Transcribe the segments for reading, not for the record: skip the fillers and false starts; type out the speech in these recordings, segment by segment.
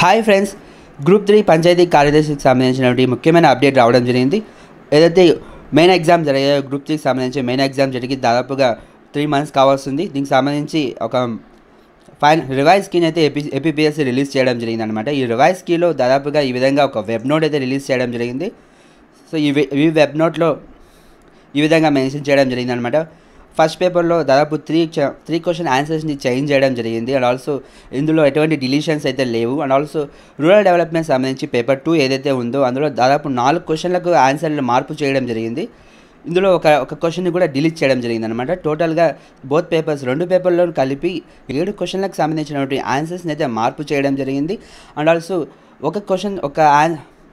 Hi friends, group 3 panchayati కార్యదర్శికి సంబంధించినటువంటి ముఖ్యమైన అప్డేట్ రావడం జరిగింది. ఏదైతే మెయిన్ ఎగ్జామ్ జరిగే గ్రూప్ 3కి సంబంధించి మెయిన్ ఎగ్జామ్ జరిగి దాదాపుగా 3 months కావాల్సింది. దీనికి సంబంధించి ఒక రివైజ్ కీని అయితే ఏపీపీఎస్సీ రిలీజ్ చేయడం జరిగింది అనమాట. ఈ రివైజ్ కీలో దాదాపుగా ఈ విధంగా ఒక వెబ్ నోట్ అయితే రిలీజ్ చేయడం జరిగింది. సో ఈ వెబ్ నోట్లో ఈ విధంగా మెన్షన్ చేయడం జరిగింది అనమాట. ఫస్ట్ పేపర్లో దాదాపు త్రీ క్వశ్చన్ ఆన్సర్స్ని చేంజ్ చేయడం జరిగింది. అండ్ ఆల్సో ఇందులో ఎటువంటి డిలీషన్స్ అయితే లేవు. అండ్ ఆల్సో రూరల్ డెవలప్మెంట్ సంబంధించి పేపర్ 2 ఏదైతే ఉందో అందులో దాదాపు 4 క్వశ్చన్లకు ఆన్సర్లు మార్పు చేయడం జరిగింది. ఇందులో ఒక క్వశ్చన్ని కూడా డిలీట్ చేయడం జరిగింది అనమాట. టోటల్గా బోత్ పేపర్స్ 2 పేపర్లో కలిపి 7 క్వశ్చన్లకు సంబంధించినటువంటి ఆన్సర్స్ని అయితే మార్పు చేయడం జరిగింది. అండ్ ఆల్సో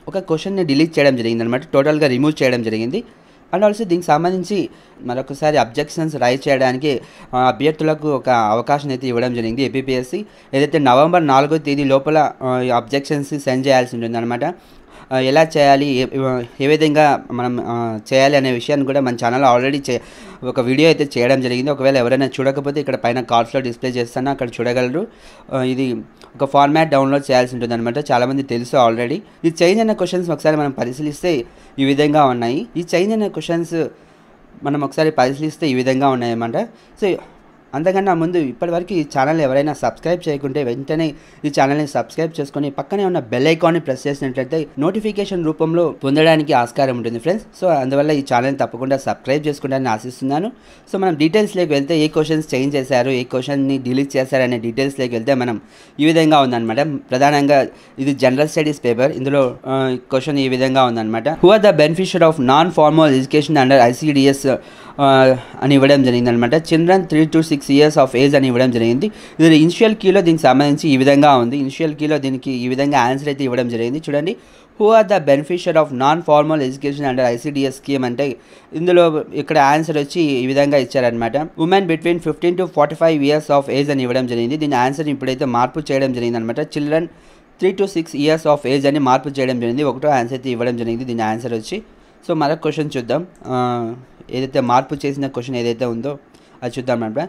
ఒక క్వశ్చన్ని డిలీట్ చేయడం జరిగింది అనమాట. టోటల్గా రిమూవ్ చేయడం జరిగింది. అండ్ ఆల్సో దీనికి సంబంధించి మరొకసారి అబ్జెక్షన్స్ రైజ్ చేయడానికి అభ్యర్థులకు ఒక అవకాశం అయితే ఇవ్వడం జరిగింది. ఏపీపీఎస్సీ ఏదైతే నవంబర్ 4వ తేదీ లోపల అబ్జెక్షన్స్ సెండ్ చేయాల్సి ఉంటుంది అనమాట. ఎలా చేయాలి, ఏ విధంగా మనం చేయాలి అనే విషయాన్ని కూడా మన ఛానల్లో ఆల్రెడీ ఒక వీడియో అయితే చేయడం జరిగింది. ఒకవేళ ఎవరైనా చూడకపోతే ఇక్కడ పైన కార్డ్స్లో డిస్ప్లే చేస్తాను, అక్కడ చూడగలరు. ఇది ఒక ఫార్మాట్ డౌన్లోడ్ చేయాల్సి ఉంటుంది అనమాట. చాలామంది తెలుసు ఆల్రెడీ. ఈ చేంజ్ అయిన క్వశ్చన్స్ ఒకసారి మనం పరిశీలిస్తే ఈ విధంగా ఉన్నాయి. ఈ చేంజ్ అయిన క్వశ్చన్స్ మనం ఒకసారి పరిశీలిస్తే ఈ విధంగా ఉన్నాయన్నమాట. సో అంతకన్నా ముందు ఇప్పటివరకు ఈ ఛానల్ ఎవరైనా సబ్స్క్రైబ్ చేయకుంటే వెంటనే ఈ ఛానల్ని సబ్స్క్రైబ్ చేసుకొని పక్కనే ఉన్న బెల్ ఐకాన్ని ప్రెస్ చేసినట్లయితే నోటిఫికేషన్ రూపంలో పొందడానికి ఆస్కారం ఉంటుంది ఫ్రెండ్స్. సో అందువల్ల ఈ ఛానల్ని తప్పకుండా సబ్స్క్రైబ్ చేసుకుంటానని ఆశిస్తున్నాను. సో మనం డీటెయిల్స్లోకి వెళ్తే ఏ క్వశ్చన్స్ చేంజ్ చేశారు, ఏ క్వశ్చన్ని డిలీట్ చేశారు అనే డీటెయిల్స్లోకి వెళ్తే మనం ఈ విధంగా ఉందన్నమాట. ప్రధానంగా ఇది జనరల్ స్టడీస్ పేపర్. ఇందులో క్వశ్చన్ ఈ విధంగా ఉందన్నమాట. Who are the beneficiary of non formal education under ICDS అని ఇవ్వడం జరిగిందనమాట. Children 3 to 6 years of age అని ఇవ్వడం జరిగింది. ఇది ఇనిషియల్ కీలో దీనికి సంబంధించి ఈ విధంగా ఉంది. ఇనిషియల్ కీలో దీనికి ఈ విధంగా ఆన్సర్ అయితే ఇవ్వడం జరిగింది. చూడండి, who are the beneficiary of non formal education under ICDS scheme అంటే ఇందులో ఇక్కడ ఆన్సర్ వచ్చి ఈ విధంగా ఇచ్చారనమాట. Women between 15 to 45 years of age అని ఇవ్వడం జరిగింది. దీని ఆన్సర్ ఇప్పుడైతే మార్పు చేయడం జరిగిందనమాట. Children 3 to 6 years of age అని మార్పు చేయడం జరిగింది. ఒకటో ఆన్సర్ అయితే ఇవ్వడం జరిగింది. దీని ఆన్సర్ వచ్చి, సో మరొక క్వశ్చన్ చూద్దాం. ఏదైతే మార్పు చేసిన క్వశ్చన్ ఏదైతే ఉందో అది చూద్దాం అనమాట.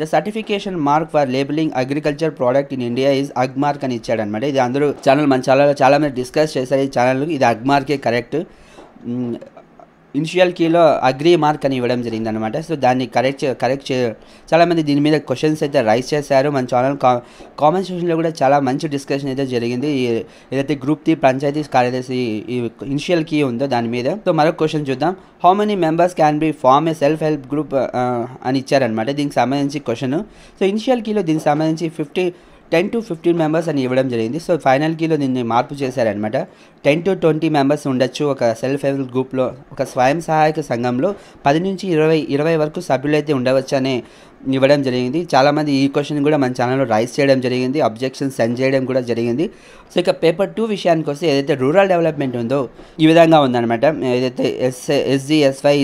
The certification mark for labelling agriculture product in India is Agmark అని ఇచ్చాడనమాట. ఇది అందరూ మన ఛానల్లో చాలామంది డిస్కస్ చేశారు. ఈ ఛానల్ ఇది అగ్మార్కే కరెక్ట్. ఇనిషియల్ కీలో అగ్రి మార్క్ అని ఇవ్వడం జరిగింది అనమాట. సో దాన్ని కరెక్ట్ చాలామంది దీని మీద క్వశ్చన్స్ అయితే రైజ్ చేశారు. మన ఛానల్ కామెంట్ సెక్షన్లో కూడా చాలా మంచి డిస్కషన్ అయితే జరిగింది. ఏదైతే గ్రూప్ 3 పంచాయతీ కార్యదర్శి ఈ ఇనిషియల్ కీ ఉందో దాని మీద. సో మరొక క్వశ్చన్ చూద్దాం. How many members can be form a self help group అని ఇచ్చారనమాట. దీనికి సంబంధించి క్వశ్చన్. సో ఇనిషియల్ కీలో దీనికి సంబంధించి 10 to 15 మెంబర్స్ అని ఇవ్వడం జరిగింది. సో ఫైనల్ కీలో దీన్ని మార్పు చేశారనమాట. 10 to 20 మెంబర్స్ ఉండొచ్చు ఒక సెల్ఫ్ హెల్ప్ గ్రూప్లో. ఒక స్వయం సహాయక సంఘంలో 10 నుంచి 20 వరకు సభ్యులైతే ఉండవచ్చు అని ఇవ్వడం జరిగింది. చాలామంది ఈ క్వశ్చన్ కూడా మన ఛానల్లో రైజ్ చేయడం జరిగింది. అబ్జెక్షన్ సెండ్ చేయడం కూడా జరిగింది. సో ఇక పేపర్ 2 విషయానికి వస్తే ఏదైతే రూరల్ డెవలప్మెంట్ ఉందో ఈ విధంగా ఉందన్నమాట. ఏదైతే SGSY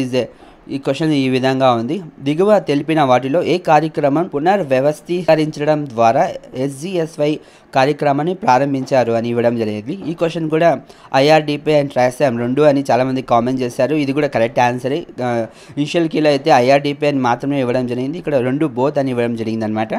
ఈ క్వశ్చన్ ఈ విధంగా ఉంది. దిగువ తెలిపిన వాటిలో ఏ కార్యక్రమం పునర్వ్యవస్థీకరించడం ద్వారా SGSY కార్యక్రమాన్ని ప్రారంభించారు అని ఇవ్వడం జరిగింది. ఈ క్వశ్చన్ కూడా IRDP అండ్ ట్రాసామ్ 2 అని చాలామంది కామెంట్ చేశారు. ఇది కూడా కరెక్ట్ ఆన్సరే. ఇనిషియల్ కీలో అయితే IRDP అని మాత్రమే ఇవ్వడం జరిగింది. ఇక్కడ 2 బోత్ అని ఇవ్వడం జరిగింది అనమాట.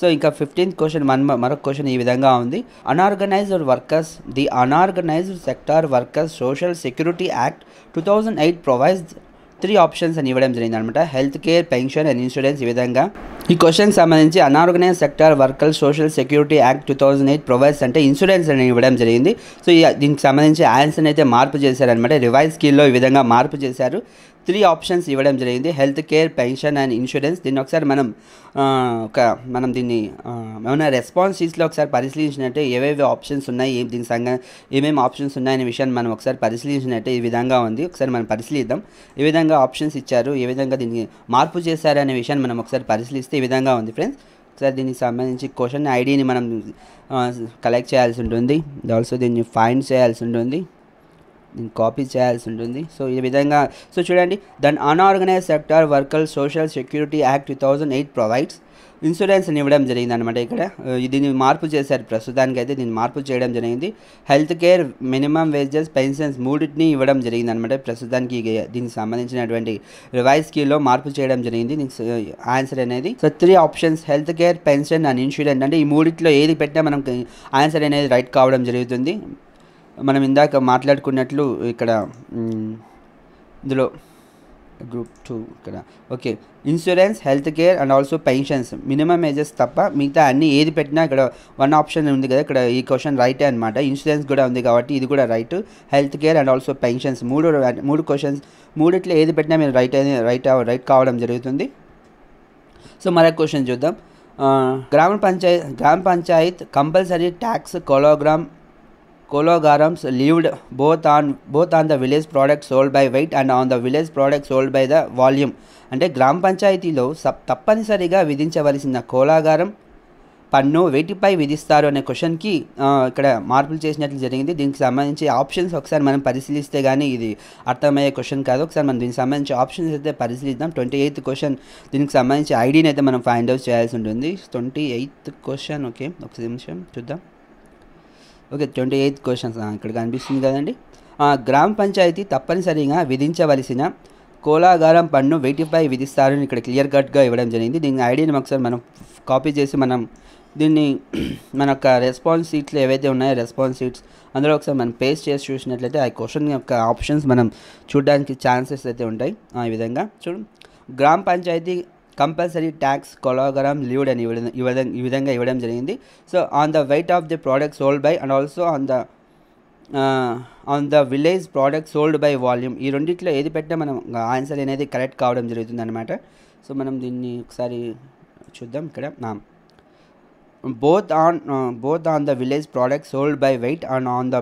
సో ఇంకా 15th క్వశ్చన్ మరొక క్వశ్చన్ ఈ విధంగా ఉంది. Unorganised workers the unorganised sector workers social security act 2008 provides 3 options అని ఇవ్వడం జరిగింది అనమాట. Health care, pension and insurance. ఈ విధంగా ఈ క్వశ్చన్కి సంబంధించి unorganised sector workers social security act 2008 provides అంటే ఇన్సూరెన్స్ అని ఇవ్వడం జరిగింది. సో దీనికి సంబంధించి ఆన్సర్ని అయితే మార్పు చేశారనమాట. రివైజ్ స్కీల్లో ఈ విధంగా మార్పు చేశారు. 3 ఆప్షన్స్ ఇవ్వడం జరిగింది: health care, pension and insurance. దీన్ని ఒకసారి మనం దీన్ని ఏమైనా రెస్పాన్స్ షీట్స్లో ఒకసారి పరిశీలించినట్టే ఏవేవి ఆప్షన్స్ ఉన్నాయి, దీని సంగ ఏమేమి ఆప్షన్స్ ఉన్నాయనే విషయాన్ని మనం ఒకసారి పరిశీలించినట్టే ఈ విధంగా ఉంది. ఒకసారి మనం పరిశీలిద్దాం. ఏ విధంగా ఆప్షన్స్ ఇచ్చారు, ఏ విధంగా దీన్ని మార్పు చేశారు అనే విషయాన్ని మనం ఒకసారి పరిశీలిస్తే ఈ విధంగా ఉంది ఫ్రెండ్స్. ఒకసారి దీనికి సంబంధించి క్వశ్చన్ ఐడిని మనం కలెక్ట్ చేయాల్సి ఉంటుంది. ఆల్సో దీన్ని ఫైండ్ చేయాల్సి ఉంటుంది. కాపీ చేయాల్సి ఉంటుంది. సో ఈ విధంగా సో చూడండి, then unorganised sector worker social security act 2008 provides ఇన్సూరెన్స్ని ఇవ్వడం జరిగింది అనమాట. ఇక్కడ దీన్ని మార్పు చేశారు, ప్రస్తుతానికైతే దీన్ని మార్పు చేయడం జరిగింది. Health care, minimum wages, pensions మూడింటిని ఇవ్వడం జరిగింది అనమాట. ప్రస్తుతానికి దీనికి సంబంధించినటువంటి రివైజ్ స్కీల్లో మార్పు చేయడం జరిగింది. దీనికి ఆన్సర్ అనేది so 3 options health care, pension and insurance, అంటే ఈ మూడింటిలో ఏది పెట్టినా మనకు ఆన్సర్ అనేది రైట్ కావడం జరుగుతుంది. మనం ఇందాక మాట్లాడుకున్నట్లు ఇక్కడ ఇందులో గ్రూప్ 2 ఇక్కడ okay insurance, health care and also pensions, minimum ages తప్ప మిగతా అన్ని ఏది పెట్టినా ఇక్కడ 1 ఆప్షన్ ఉంది కదా, ఇక్కడ ఈ క్వశ్చన్ రైటే అనమాట. ఇన్సూరెన్స్ కూడా ఉంది కాబట్టి ఇది కూడా right. Health care and also pensions మూడు క్వశ్చన్స్, మూడిట్లో ఏది పెట్టినా మీరు రైట్ కావడం జరుగుతుంది. సో మరొక క్వశ్చన్ చూద్దాం. గ్రామ panchayat compulsory tax Kilograms levied both on the village products sold by weight and on the village products sold by the volume. అంటే గ్రామ పంచాయతీలో తప్పనిసరిగా విధించవలసిన కోలాగారం పన్ను వేటిపై విధిస్తారు అనే క్వశ్చన్కి ఇక్కడ మార్పులు చేసినట్లు జరిగింది. దీనికి సంబంధించి ఆప్షన్స్ ఒకసారి మనం పరిశీలిస్తే కానీ ఇది అర్థమయ్యే క్వశ్చన్ కాదు. ఒకసారి మనం దీనికి సంబంధించి ఆప్షన్స్ అయితే పరిశీలిద్దాం. 28th క్వశ్చన్, దీనికి సంబంధించి ఐడిని అయితే మనం ఫైండ్ అవుట్ చేయాల్సి ఉంటుంది. 28th క్వశ్చన్, ఓకే ఒక నిమిషం చూద్దాం. ఓకే 28th క్వశ్చన్స్ ఇక్కడ కనిపిస్తుంది కదండి. గ్రామ పంచాయతీ తప్పనిసరిగా విధించవలసిన కోలాగారం పన్ను వేటిపై విధిస్తారని ఇక్కడ క్లియర్ కట్గా ఇవ్వడం జరిగింది. దీని ఐడియాని ఒకసారి మనం కాపీ చేసి మనం దీన్ని మన యొక్క రెస్పాన్స్ షీట్లు ఏవైతే ఉన్నాయో రెస్పాన్స్ షీట్స్ అందులో ఒకసారి మనం పేస్ట్ చేసి చూసినట్లయితే ఆ క్వశ్చన్ యొక్క ఆప్షన్స్ మనం చూడడానికి ఛాన్సెస్ అయితే ఉంటాయి. ఈ విధంగా చూడు, గ్రామ panchayat compulsory tax kilogram levied అని ఈ విధంగా ఇవ్వడం జరిగింది. So on the weight of the product sold by and also on the village product sold by volume, ఈ రెండిట్లో ఏది పెట్టినా మనం ఆన్సర్ అనేది కరెక్ట్ కావడం జరుగుతుంది అనమాట. సో మనం దీన్ని ఒకసారి చూద్దాం. ఇక్కడ both on the village products sold by weight and on the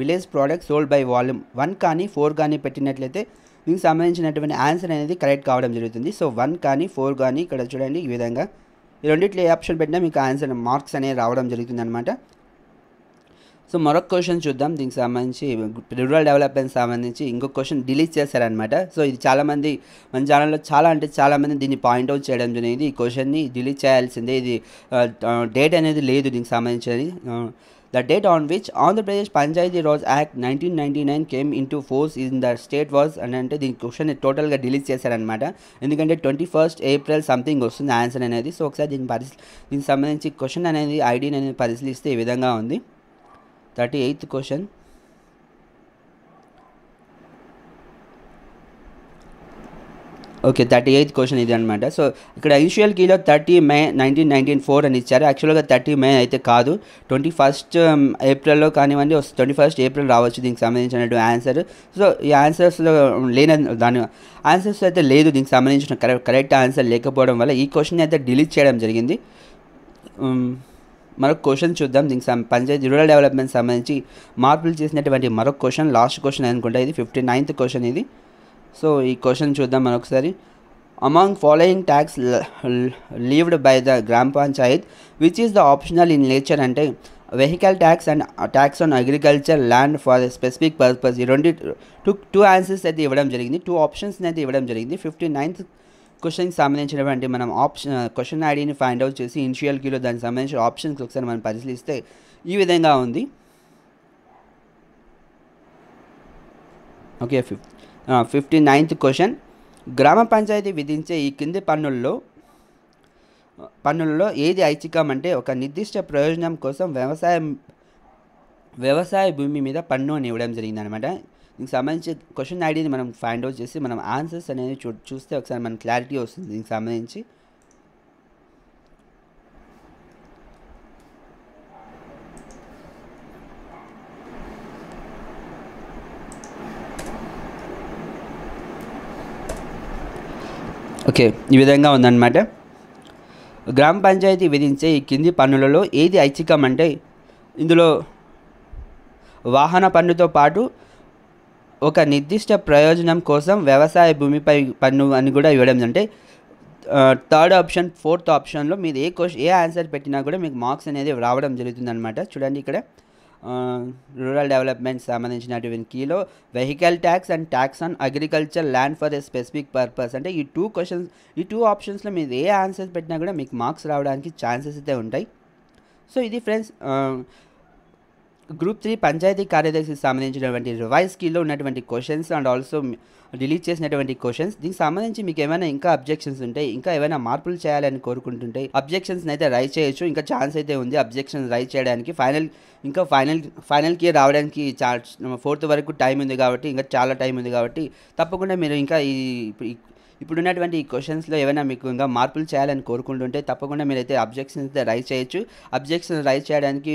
village product sold by volume 1 కానీ 4 కానీ పెట్టినట్లయితే దీనికి సంబంధించినటువంటి ఆన్సర్ అనేది కరెక్ట్ కావడం జరుగుతుంది. సో 1 కానీ 4 కానీ ఇక్కడ చూడండి ఈ విధంగా ఈ రెండింటిలో ఏ ఆప్షన్ పెట్టినా మీకు ఆన్సర్ మార్క్స్ అనేవి రావడం జరుగుతుంది అనమాట. సో మరొక క్వశ్చన్ చూద్దాం. దీనికి సంబంధించి రూరల్ డెవలప్మెంట్ సంబంధించి ఇంకొక క్వశ్చన్ డిలీట్ చేశారనమాట. సో ఇది చాలామంది మన ఛానల్లో చాలామంది దీన్ని పాయింట్అవుట్ చేయడం జరిగింది. ఈ క్వశ్చన్ని డిలీట్ చేయాల్సిందే, ఇది డేట్ అనేది లేదు దీనికి సంబంధించి. The date on which Andhra Pradesh Panchayati Raj Act 1999 came into force in the state was, and అంటే దీని క్వశ్చన్ టోటల్గా డిలీట్ చేశారనమాట. ఎందుకంటే 21st April సంథింగ్ వస్తుంది ఆన్సర్ అనేది. సో ఒకసారి దీనికి సంబంధించి క్వశ్చన్ అనేది ఐడిని అనేది పరిశీలిస్తే ఈ విధంగా ఉంది. 38th question, okay 38th question ఇది అనమాట. సో ఇక్కడ ఇనిషియల్ కీలో 30 May 1994 అని ఇచ్చారు. యాక్చువల్గా 30 May అయితే కాదు, 21st April కానివ్వండి, 21st April రావచ్చు దీనికి సంబంధించినటువంటి ఆన్సర్. సో ఈ ఆన్సర్స్లో లేని దాని ఆన్సర్స్ అయితే లేదు దీనికి సంబంధించిన కరెక్ట్ ఆన్సర్ లేకపోవడం వల్ల ఈ క్వశ్చన్ అయితే డిలీట్ చేయడం జరిగింది. మరొక క్వశ్చన్ చూద్దాం. దీనికి పంచాయతీ రూరల్ డెవలప్మెంట్ సంబంధించి మార్పులు చేసినటువంటి మరొక క్వశ్చన్, లాస్ట్ క్వశ్చన్ అనుకుంటా ఇది, 59th క్వశ్చన్ ఇది. సో ఈ క్వశ్చన్ చూద్దాం మరొకసారి. Among following tax levied by the గ్రామ panchayat which is the optional in nature, అంటే vehicle tax and tax on agriculture land for specific purpose, ఈ రెండు టూ ఆన్సర్స్ అయితే ఇవ్వడం జరిగింది, 2 ఆప్షన్స్ని అయితే ఇవ్వడం జరిగింది. 59th క్వశ్చన్కి సంబంధించినటువంటి మనం క్వశ్చన్ ఐడిని ఫైండ్ అవుట్ చేసి ఇనిషియల్ కీలో దానికి సంబంధించిన ఆప్షన్స్ ఒకసారి మనం పరిశీలిస్తే ఈ విధంగా ఉంది. ఓకే 59th క్వశ్చన్, గ్రామ పంచాయతీ విధించే ఈ కింది పన్నుల్లో ఏది ఐచ్ఛికం, అంటే ఒక నిర్దిష్ట ప్రయోజనం కోసం వ్యవసాయ భూమి మీద పన్ను అని ఇవ్వడం జరిగిందనమాట. దీనికి సంబంధించి క్వశ్చన్ ఐడిని మనం ఫైండ్ అవుట్ చేసి మనం ఆన్సర్స్ అనేది చూస్తే ఒకసారి మనం క్లారిటీ వస్తుంది దీనికి సంబంధించి. ఓకే ఈ విధంగా ఉందన్నమాట. గ్రామ పంచాయతీ విధించే ఈ కింది పన్నులలో ఏది ఐచ్ఛికం, అంటే ఇందులో వాహన పన్నుతో పాటు ఒక నిర్దిష్ట ప్రయోజనం కోసం వ్యవసాయ భూమిపై పన్ను అని కూడా ఇవ్వడం, అంటే 3rd ఆప్షన్ 4th ఆప్షన్లో మీరు ఏ ఆన్సర్ పెట్టినా కూడా మీకు మార్క్స్ అనేది రావడం జరుగుతుందన్నమాట. చూడండి ఇక్కడ rural development samanachinativu kilo, vehicle tax and tax on agriculture land for a specific purpose. అంటే ఈ టూ క్వశ్చన్స్, ఈ టూ ఆప్షన్స్లో మీరు ఏ ఆన్సర్స్ పెట్టినా కూడా మీకు మార్క్స్ రావడానికి ఛాన్సెస్ అయితే ఉంటాయి. సో ఇది ఫ్రెండ్స్ గ్రూప్ 3 పంచాయతీ కార్యదర్శికి సంబంధించినటువంటి రివైజ్ స్కీల్లో ఉన్నటువంటి క్వశ్చన్స్ అండ్ ఆల్సో డిలీట్ చేసినటువంటి క్వశ్చన్స్. దీనికి సంబంధించి మీకు ఏమైనా ఇంకా అబ్జెక్షన్స్ ఉంటాయి, ఇంకా ఏమైనా మార్పులు చేయాలని కోరుకుంటుంటే అబ్జెక్షన్స్ అయితే రైజ్ చేయొచ్చు. ఇంకా ఛాన్స్ అయితే ఉంది అబ్జెక్షన్స్ రైజ్ చేయడానికి. ఫైనల్కి రావడానికి ఫోర్త్ వరకు టైం ఉంది కాబట్టి, ఇంకా చాలా టైం ఉంది కాబట్టి తప్పకుండా మీరు ఇంకా ఇప్పుడున్నటువంటి ఈ క్వశ్చన్స్లో ఏమైనా మీకు ఇంకా మార్పులు చేయాలని కోరుకుంటుంటే తప్పకుండా మీరైతే అబ్జెక్షన్స్ అయితే రైజ్ చేయొచ్చు. అబ్జెక్షన్స్ రైజ్ చేయడానికి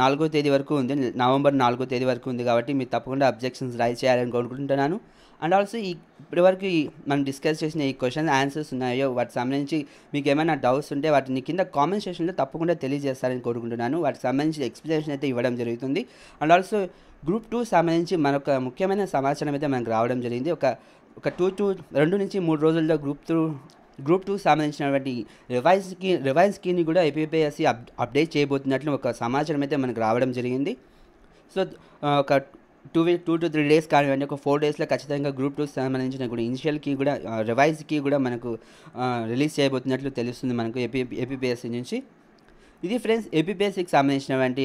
4వ తేదీ వరకు ఉంది, నవంబర్ 4వ తేదీ వరకు ఉంది కాబట్టి మీరు తప్పకుండా అబ్జెక్షన్స్ రైజ్ చేయాలని కోరుకుంటున్నాను. అండ్ ఆల్సో ఈ ఇప్పటివరకు మనం డిస్కస్ చేసిన ఈ క్వశ్చన్ ఆన్సర్స్ ఉన్నాయో వాటికి సంబంధించి మీకు ఏమైనా డౌట్స్ ఉంటే వాటిని కింద కామెంట్ సెక్షన్లో తప్పకుండా తెలియజేస్తారని కోరుకుంటున్నాను. వాటికి సంబంధించి ఎక్స్ప్లెనేషన్ అయితే ఇవ్వడం జరుగుతుంది. అండ్ ఆల్సో గ్రూప్ 2 సంబంధించి మనొక ముఖ్యమైన సమాచారం అయితే మనకు రావడం జరిగింది. ఒక 2 నుంచి 3 రోజుల్లో గ్రూప్ 2 సంబంధించినటువంటి రివైజ్ స్కీమ్ని కూడా ఏపీపీఎస్సీ అప్డేట్ చేయబోతున్నట్లు ఒక సమాచారం అయితే మనకు రావడం జరిగింది. సో ఒక 2 to 3 డేస్ కానివ్వండి, ఒక 4 డేస్లో ఖచ్చితంగా గ్రూప్ 2 సంబంధించిన కూడా ఇనిషియల్కి కూడా రివైజ్కి కూడా మనకు రిలీజ్ చేయబోతున్నట్లు తెలుస్తుంది మనకు ఏపీపీఎస్సీ నుంచి. ఇది ఫ్రెండ్స్ ఏపీపీఎస్సీకి సంబంధించినటువంటి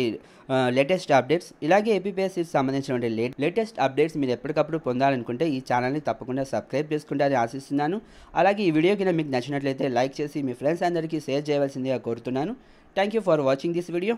లేటెస్ట్ అప్డేట్స్. ఇలాగే ఏపీపీఎస్సీకి సంబంధించినటువంటి లేటెస్ట్ అప్డేట్స్ మీరు ఎప్పటికప్పుడు పొందాలనుకుంటే ఈ ఛానల్ని తప్పకుండా సబ్స్క్రైబ్ చేసుకుంటారని ఆశిస్తున్నాను. అలాగే ఈ వీడియో కింద మీకు నచ్చినట్లయితే లైక్ చేసి మీ ఫ్రెండ్స్ అందరికీ షేర్ చేయవలసిందిగా కోరుతున్నాను. Thank you for watching this video.